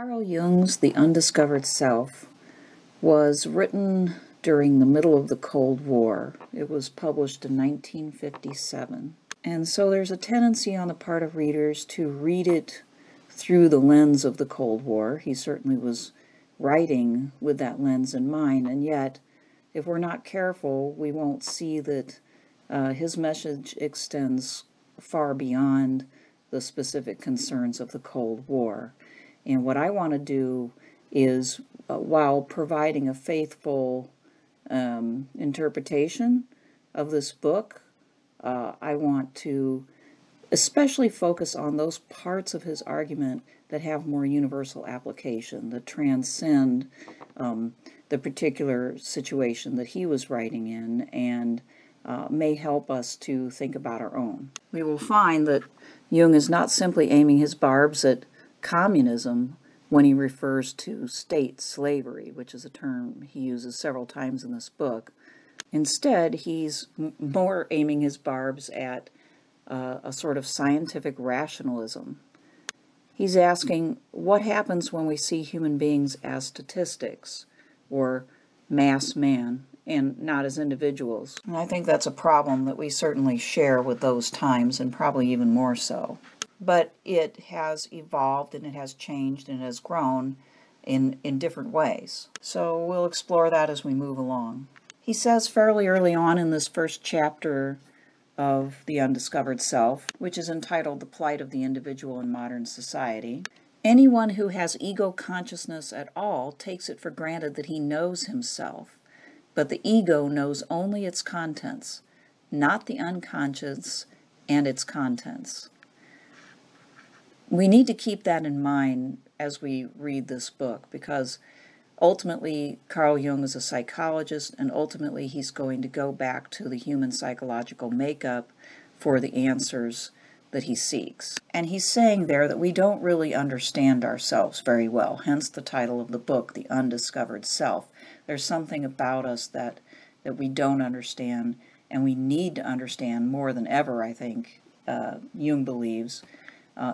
Carl Jung's The Undiscovered Self was written during the middle of the Cold War. It was published in 1957. And so there's a tendency on the part of readers to read it through the lens of the Cold War. He certainly was writing with that lens in mind, and yet, if we're not careful, we won't see that his message extends far beyond the specific concerns of the Cold War. And what I want to do is, while providing a faithful interpretation of this book, I want to especially focus on those parts of his argument that have more universal application, that transcend the particular situation that he was writing in, and may help us to think about our own. We will find that Jung is not simply aiming his barbs at communism when he refers to state slavery, which is a term he uses several times in this book. Instead, he's more aiming his barbs at a sort of scientific rationalism. He's asking what happens when we see human beings as statistics, or mass man, and not as individuals. And I think that's a problem that we certainly share with those times, and probably even more so. But it has evolved, and it has changed, and it has grown in different ways. So we'll explore that as we move along. He says fairly early on in this first chapter of The Undiscovered Self, which is entitled The Plight of the Individual in Modern Society, anyone who has ego consciousness at all takes it for granted that he knows himself, but the ego knows only its contents, not the unconscious and its contents. We need to keep that in mind as we read this book, because ultimately, Carl Jung is a psychologist, and ultimately he's going to go back to the human psychological makeup for the answers that he seeks. And he's saying there that we don't really understand ourselves very well, hence the title of the book, The Undiscovered Self. There's something about us that we don't understand, and we need to understand more than ever, I think, Jung believes,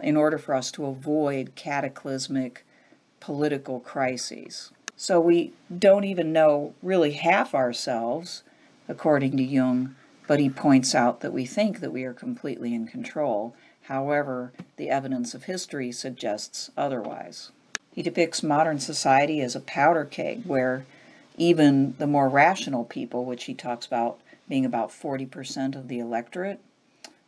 in order for us to avoid cataclysmic political crises. So we don't even know really half ourselves, according to Jung, but he points out that we think that we are completely in control. However, the evidence of history suggests otherwise. He depicts modern society as a powder keg where even the more rational people, which he talks about being about 40% of the electorate,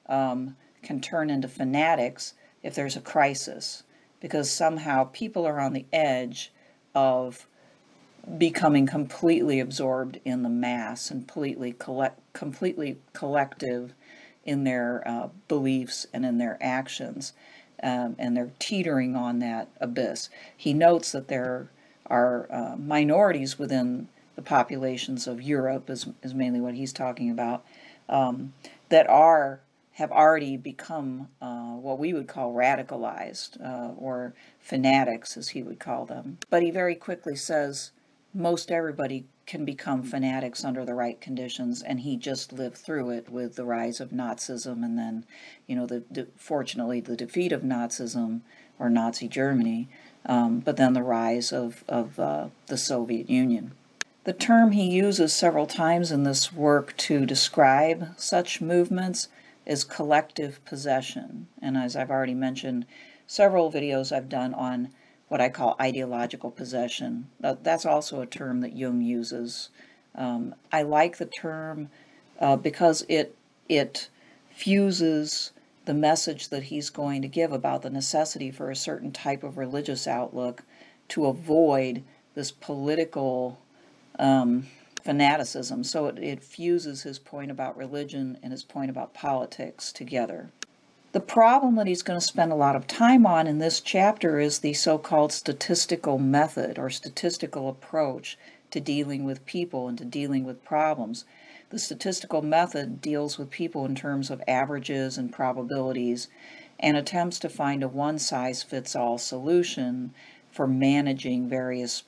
can turn into fanatics if there's a crisis, because somehow people are on the edge of becoming completely absorbed in the mass and completely collective in their beliefs and in their actions, and they're teetering on that abyss. He notes that there are minorities within the populations of Europe, is mainly what he's talking about, that have already become what we would call radicalized, or fanatics, as he would call them. But he very quickly says most everybody can become fanatics under the right conditions, and he just lived through it with the rise of Nazism, and then, you know, fortunately the defeat of Nazism, or Nazi Germany, but then the rise of the Soviet Union. The term he uses several times in this work to describe such movements is collective possession. And as I've already mentioned, several videos I've done on what I call ideological possession. That's also a term that Jung uses. I like the term because it fuses the message that he's going to give about the necessity for a certain type of religious outlook to avoid this political fanaticism. So it fuses his point about religion and his point about politics together. The problem that he's going to spend a lot of time on in this chapter is the so-called statistical method or statistical approach to dealing with people and to dealing with problems. The statistical method deals with people in terms of averages and probabilities and attempts to find a one-size-fits-all solution for managing various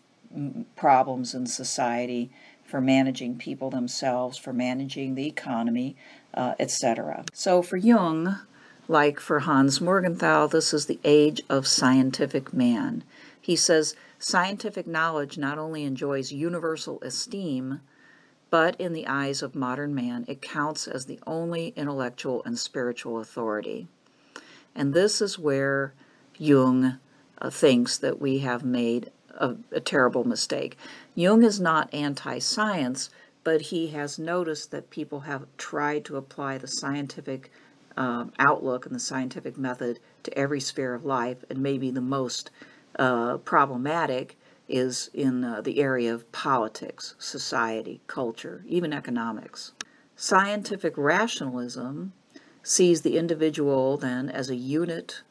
problems in society, for managing people themselves, for managing the economy, etc. So for Jung, like for Hans Morgenthau, this is the age of scientific man. He says, scientific knowledge not only enjoys universal esteem, but in the eyes of modern man, it counts as the only intellectual and spiritual authority. And this is where Jung thinks that we have made a terrible mistake. Jung is not anti-science, but he has noticed that people have tried to apply the scientific outlook and the scientific method to every sphere of life, and maybe the most problematic is in the area of politics, society, culture, even economics. Scientific rationalism sees the individual then as a unit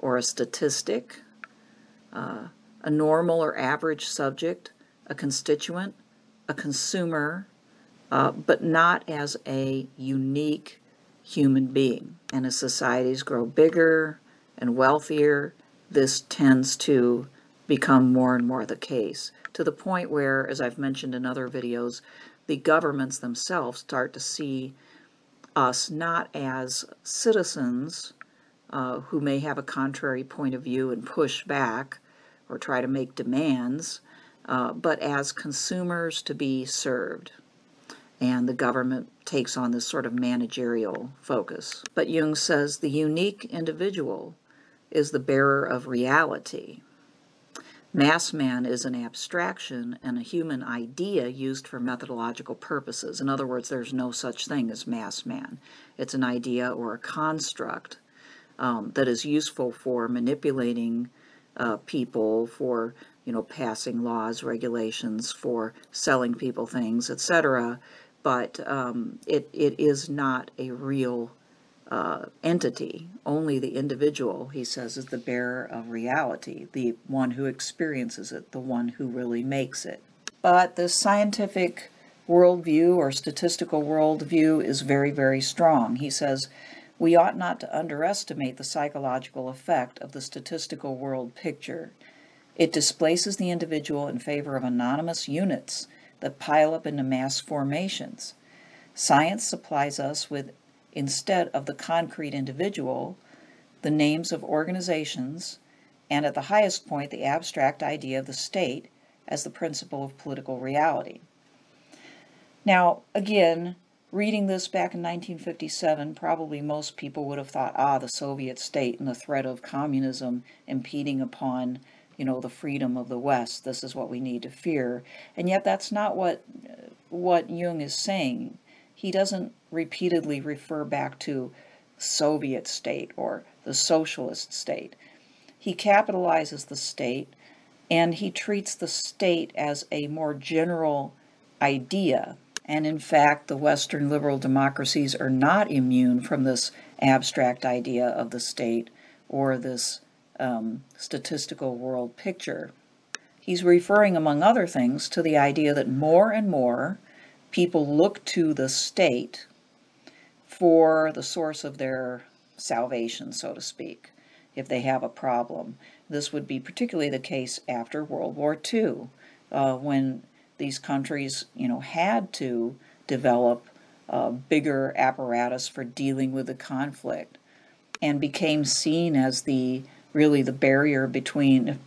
or a statistic, a normal or average subject, a constituent, a consumer, but not as a unique human being. And as societies grow bigger and wealthier, this tends to become more and more the case, to the point where, as I've mentioned in other videos, the governments themselves start to see us not as citizens who may have a contrary point of view and push back or try to make demands, but as consumers to be served. And the government takes on this sort of managerial focus. But Jung says the unique individual is the bearer of reality. Mass man is an abstraction and a human idea used for methodological purposes. In other words, there's no such thing as mass man. It's an idea or a construct that is useful for manipulating people, for passing laws, regulations, for selling people things, etc. But it is not a real entity. Only the individual, he says, is the bearer of reality, the one who experiences it, the one who really makes it. But the scientific worldview or statistical worldview is very, very strong. He says, we ought not to underestimate the psychological effect of the statistical world picture. It displaces the individual in favor of anonymous units that pile up into mass formations. Science supplies us with, instead of the concrete individual, the names of organizations, and at the highest point, the abstract idea of the state as the principle of political reality. Now, again, reading this back in 1957, probably most people would have thought, the Soviet state and the threat of communism impeding upon, the freedom of the West. This is what we need to fear. And yet that's not what Jung is saying. He doesn't repeatedly refer back to Soviet state or the socialist state. He capitalizes the state, and he treats the state as a more general idea. And in fact, the Western liberal democracies are not immune from this abstract idea of the state or this statistical world picture. He's referring, among other things, to the idea that more and more people look to the state for the source of their salvation, so to speak, if they have a problem. This would be particularly the case after World War II, when these countries, had to develop a bigger apparatus for dealing with the conflict, and became seen as really the barrier between,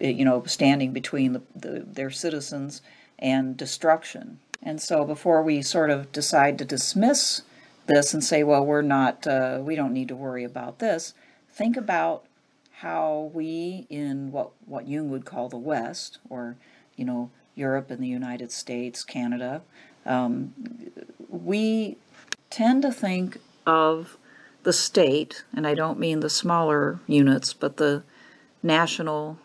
standing between their citizens and destruction. And so before we sort of decide to dismiss this and say, well, we don't need to worry about this, think about how we in what Jung would call the West, or, Europe and the United States, Canada, we tend to think of the state, and I don't mean the smaller units, but the national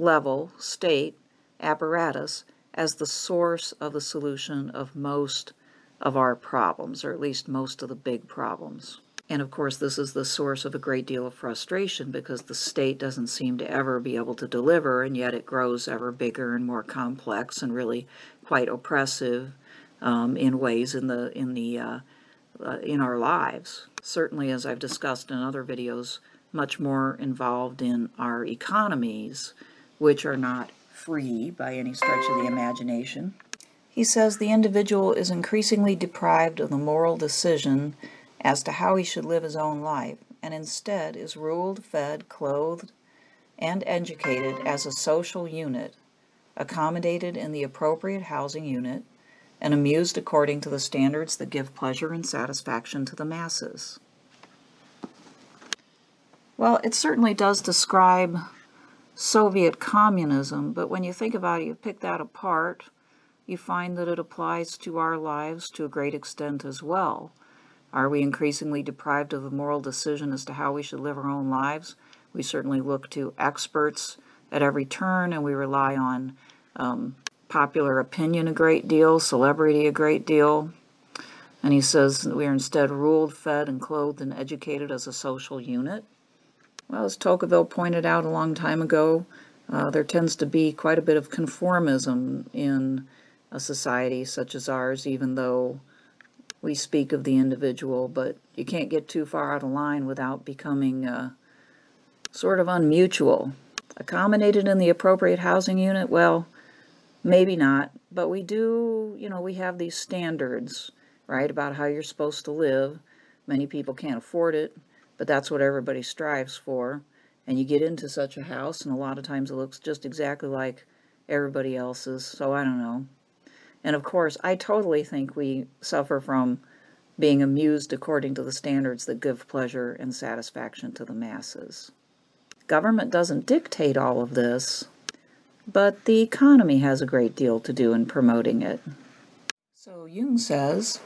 level state apparatus, as the source of the solution of most of our problems, or at least most of the big problems. And of course, this is the source of a great deal of frustration, because the state doesn't seem to ever be able to deliver, and yet it grows ever bigger and more complex and really quite oppressive in ways in our lives. Certainly, as I've discussed in other videos, much more involved in our economies, which are not free by any stretch of the imagination. He says the individual is increasingly deprived of the moral decision as to how he should live his own life, and instead is ruled, fed, clothed, and educated as a social unit, accommodated in the appropriate housing unit, and amused according to the standards that give pleasure and satisfaction to the masses. Well, it certainly does describe Soviet communism, but when you think about it, you pick that apart, you find that it applies to our lives to a great extent as well. Are we increasingly deprived of the moral decision as to how we should live our own lives? We certainly look to experts at every turn, and we rely on popular opinion a great deal, celebrity a great deal. And he says that we are instead ruled, fed, and clothed, and educated as a social unit. Well, as Tocqueville pointed out a long time ago, there tends to be quite a bit of conformism in a society such as ours, even though we speak of the individual, but you can't get too far out of line without becoming sort of unmutual. Accommodated in the appropriate housing unit? Well, maybe not, but we do, you know, we have these standards, right, about how you're supposed to live. Many people can't afford it, but that's what everybody strives for. And you get into such a house, and a lot of times it looks just exactly like everybody else's, so I don't know. And of course, I totally think we suffer from being amused according to the standards that give pleasure and satisfaction to the masses. Government doesn't dictate all of this, but the economy has a great deal to do in promoting it. So Jung says,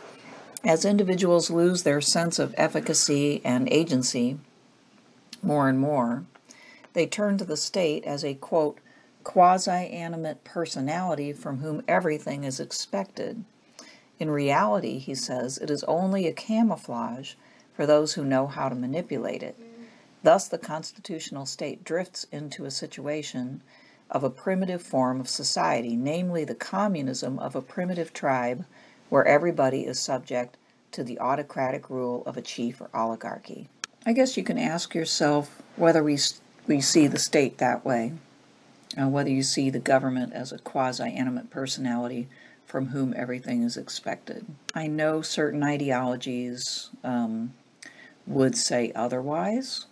as individuals lose their sense of efficacy and agency more and more, they turn to the state as a, quote, quasi-animate personality from whom everything is expected. In reality, he says, it is only a camouflage for those who know how to manipulate it. Thus, the constitutional state drifts into a situation of a primitive form of society, namely the communism of a primitive tribe where everybody is subject to the autocratic rule of a chief or oligarchy. I guess you can ask yourself whether we see the state that way, whether you see the government as a quasi-animate personality from whom everything is expected. I know certain ideologies would say otherwise,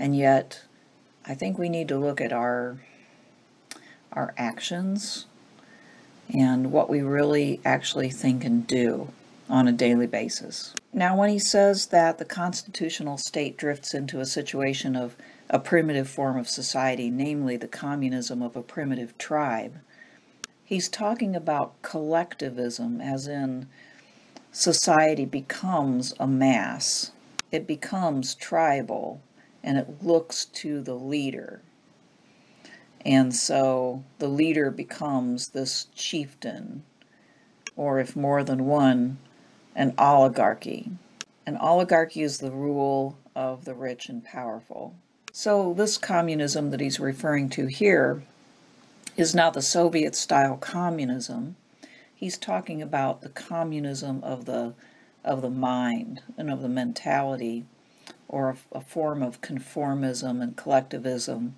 and yet I think we need to look at our actions and what we really actually think and do on a daily basis. Now, when he says that the constitutional state drifts into a situation of a primitive form of society, namely the communism of a primitive tribe, he's talking about collectivism, as in society becomes a mass. It becomes tribal, and it looks to the leader. And so the leader becomes this chieftain, or if more than one, an oligarchy. An oligarchy is the rule of the rich and powerful. So this communism that he's referring to here is not the Soviet-style communism. He's talking about the communism of the mind and of the mentality, or a form of conformism and collectivism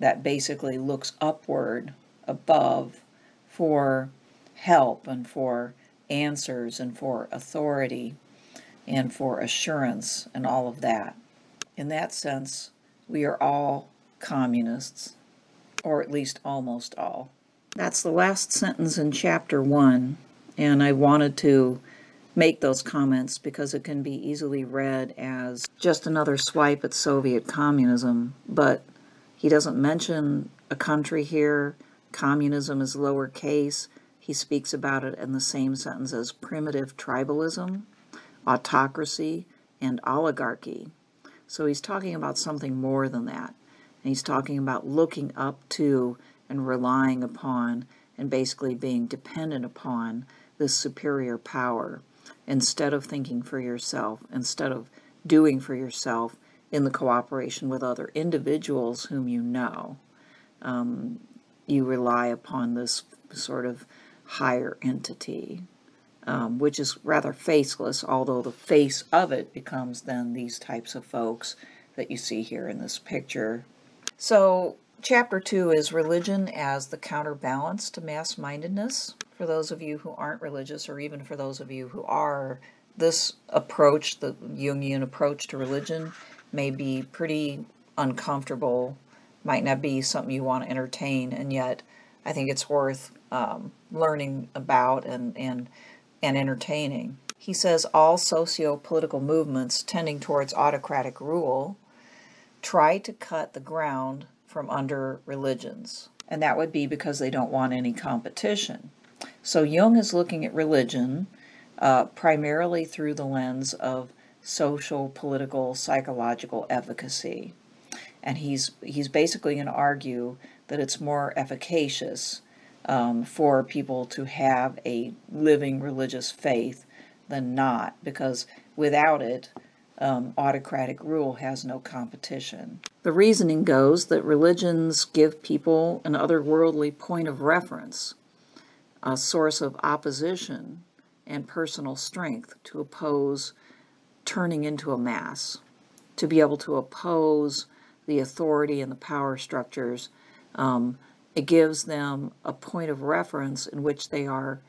that basically looks upward, above, for help and for answers and for authority and for assurance and all of that. In that sense, we are all communists, or at least almost all. That's the last sentence in chapter 1, and I wanted to make those comments because it can be easily read as just another swipe at Soviet communism, but he doesn't mention a country here. Communism is lowercase. He speaks about it in the same sentence as primitive tribalism, autocracy, and oligarchy. So he's talking about something more than that. And he's talking about looking up to and relying upon and basically being dependent upon this superior power instead of thinking for yourself, instead of doing for yourself, in the cooperation with other individuals whom you know. You rely upon this sort of higher entity, which is rather faceless, although the face of it becomes then these types of folks that you see here in this picture. So chapter 2 is religion as the counterbalance to mass-mindedness. For those of you who aren't religious, or even for those of you who are, this approach, the Jungian approach to religion, may be pretty uncomfortable might not be something you want to entertain, and yet I think it's worth learning about and entertaining. He says all socio-political movements tending towards autocratic rule try to cut the ground from under religions, and that would be because they don't want any competition. So Jung is looking at religion primarily through the lens of social, political, psychological efficacy, and he's basically going to argue that it's more efficacious for people to have a living religious faith than not, because without it, autocratic rule has no competition. The reasoning goes that religions give people an otherworldly point of reference, a source of opposition and personal strength to oppose turning into a mass, to be able to oppose the authority and the power structures. It gives them a point of reference in which they are,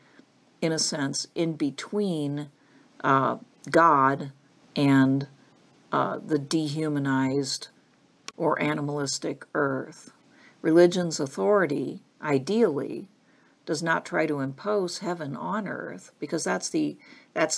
in a sense, in between God and the dehumanized or animalistic earth. Religion's authority, ideally, does not try to impose heaven on earth, because that's the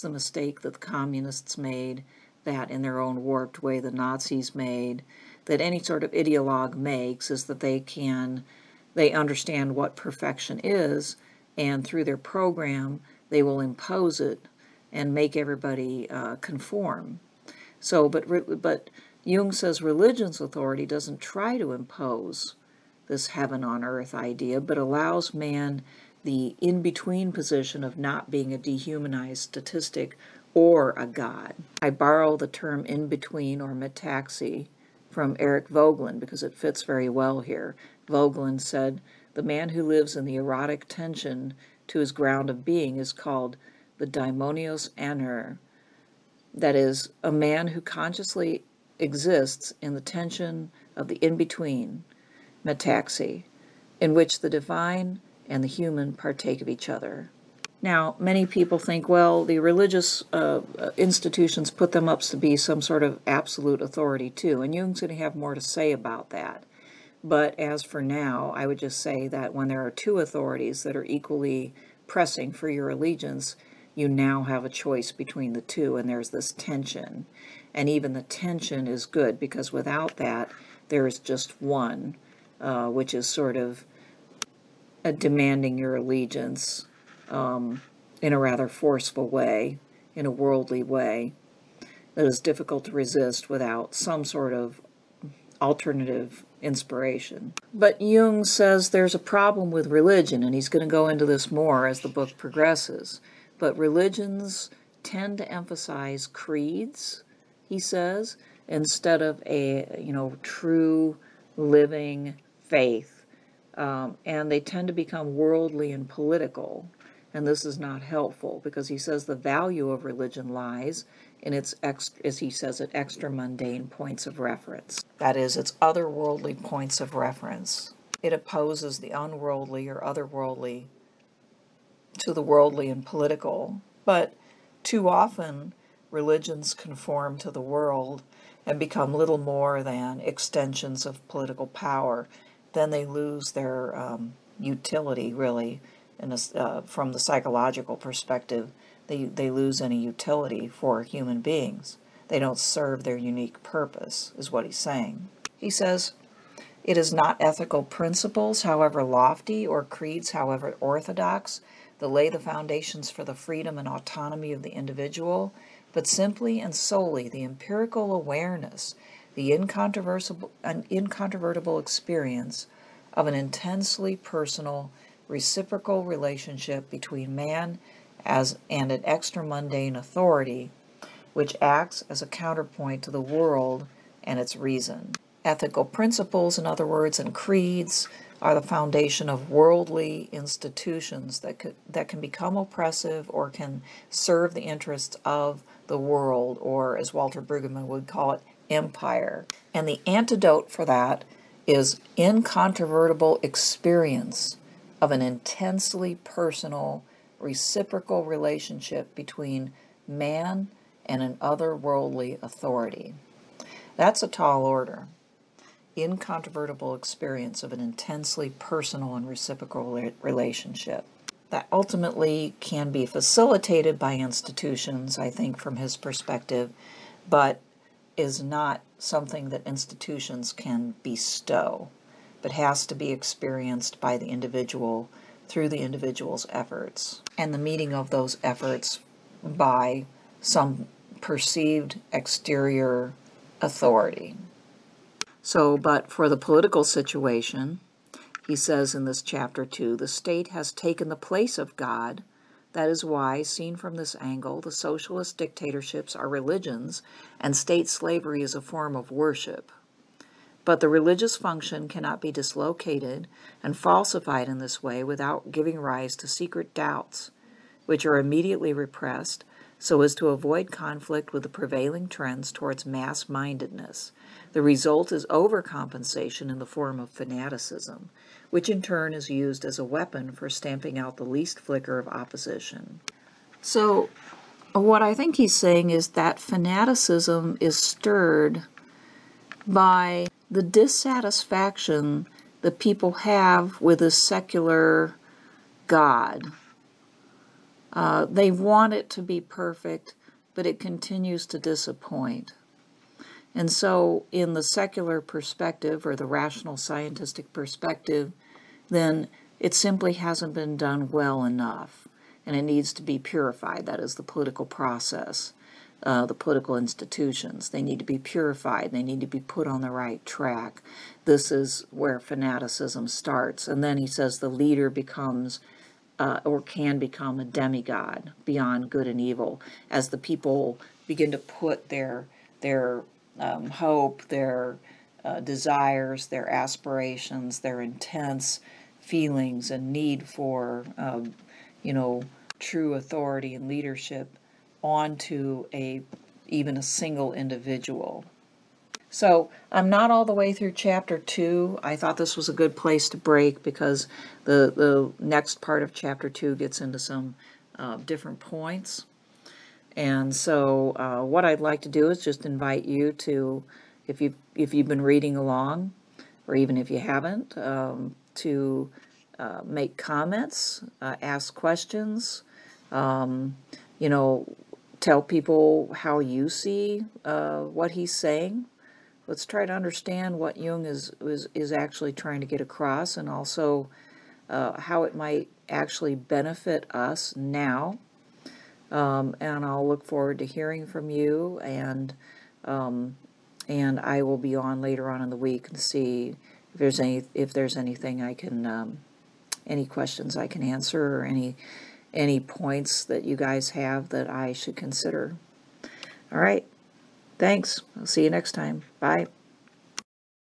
mistake that the communists made, that in their own warped way the Nazis made, that any sort of ideologue makes, is that they understand what perfection is, and through their program they will impose it and make everybody conform. So, but Jung says religion's authority doesn't try to impose this heaven on earth idea, but allows man the in-between position of not being a dehumanized statistic or a god. I borrow the term in-between or metaxi from Eric Voegelin because it fits very well here. Voegelin said, "The man who lives in the erotic tension to his ground of being is called the daimonios aner," that is, a man who consciously exists in the tension of the in-between, metaxi, in which the divine and the human partake of each other. Now, many people think, well, the religious institutions put them up to be some sort of absolute authority too, and Jung's going to have more to say about that. But as for now, I would just say that when there are two authorities that are equally pressing for your allegiance, you now have a choice between the two, and there's this tension. And even the tension is good, because without that, there is just one, which is sort of demanding your allegiance in a rather forceful way, in a worldly way, that is difficult to resist without some sort of alternative inspiration. But Jung says there's a problem with religion, and he's going to go into this more as the book progresses. But religions tend to emphasize creeds, he says, instead of a, true living faith. And they tend to become worldly and political. And this is not helpful, because he says the value of religion lies in its, as he says it, extra mundane points of reference. That is, its otherworldly points of reference. It opposes the unworldly or otherworldly to the worldly and political, but too often religions conform to the world and become little more than extensions of political power. Then they lose their utility, really, from the psychological perspective. They lose any utility for human beings. They don't serve their unique purpose, is what he's saying. He says, "It is not ethical principles, however lofty, or creeds, however orthodox, that lay the foundations for the freedom and autonomy of the individual, but simply and solely the empirical awareness, the incontrovertible experience of an intensely personal, reciprocal relationship between man and an extra-mundane authority, which acts as a counterpoint to the world and its reason. Ethical principles, in other words, and creeds are the foundation of worldly institutions that can become oppressive or can serve the interests of the world, or as Walter Brueggemann would call it, empire. And the antidote for that is incontrovertible experience of an intensely personal, reciprocal relationship between man and an otherworldly authority." That's a tall order. incontrovertible experience of an intensely personal and reciprocal relationship that ultimately can be facilitated by institutions, I think, from his perspective, but is not something that institutions can bestow, but has to be experienced by the individual through the individual's efforts and the meeting of those efforts by some perceived exterior authority. So, but for the political situation, he says in this chapter 2, the state has taken the place of God. That is why, seen from this angle, the socialist dictatorships are religions and state slavery is a form of worship. But the religious function cannot be dislocated and falsified in this way without giving rise to secret doubts, which are immediately repressed so as to avoid conflict with the prevailing trends towards mass-mindedness. The result is overcompensation in the form of fanaticism, which in turn is used as a weapon for stamping out the least flicker of opposition. So what I think he's saying is that fanaticism is stirred by the dissatisfaction that people have with a secular God. They want it to be perfect, but it continues to disappoint. And so in the secular perspective or the rational scientific perspective, then it simply hasn't been done well enough, and it needs to be purified. That is the political process. The political institutions. They need to be purified. They need to be put on the right track. This is where fanaticism starts. And then he says the leader becomes or can become a demigod beyond good and evil as the people begin to put their hope, their desires, their aspirations, their intense feelings and need for, true authority and leadership onto even a single individual. So I'm not all the way through chapter 2. I thought this was a good place to break because the next part of chapter 2 gets into some different points. And so what I'd like to do is just invite you to, if you've been reading along, or even if you haven't, to make comments, ask questions, tell people how you see what he's saying. Let's try to understand what Jung is actually trying to get across, and also how it might actually benefit us now. And I'll look forward to hearing from you, and I will be on later on in the week and see if there's anything I can any questions I can answer, or any points that you guys have that I should consider. All right. Thanks. I'll see you next time. Bye.